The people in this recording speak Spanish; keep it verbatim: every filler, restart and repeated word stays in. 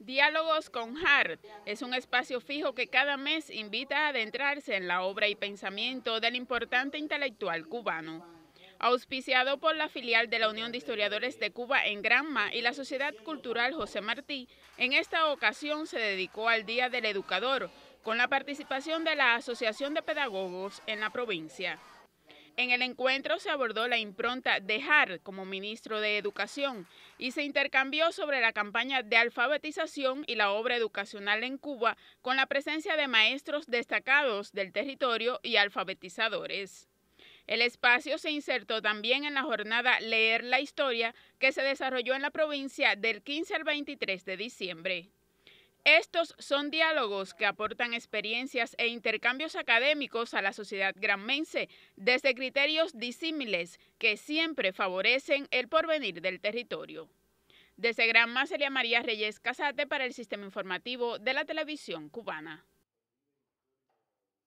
Diálogos con Hart es un espacio fijo que cada mes invita a adentrarse en la obra y pensamiento del importante intelectual cubano. Auspiciado por la filial de la Unión de Historiadores de Cuba en Granma y la Sociedad Cultural José Martí, en esta ocasión se dedicó al Día del Educador, con la participación de la Asociación de Pedagogos en la provincia. En el encuentro se abordó la impronta de Hart como ministro de Educación y se intercambió sobre la campaña de alfabetización y la obra educacional en Cuba con la presencia de maestros destacados del territorio y alfabetizadores. El espacio se insertó también en la jornada Leer la Historia que se desarrolló en la provincia del quince al veintitrés de diciembre. Estos son diálogos que aportan experiencias e intercambios académicos a la sociedad granmense desde criterios disímiles que siempre favorecen el porvenir del territorio. Desde Granma, Celia María Reyes Casate para el Sistema Informativo de la Televisión Cubana.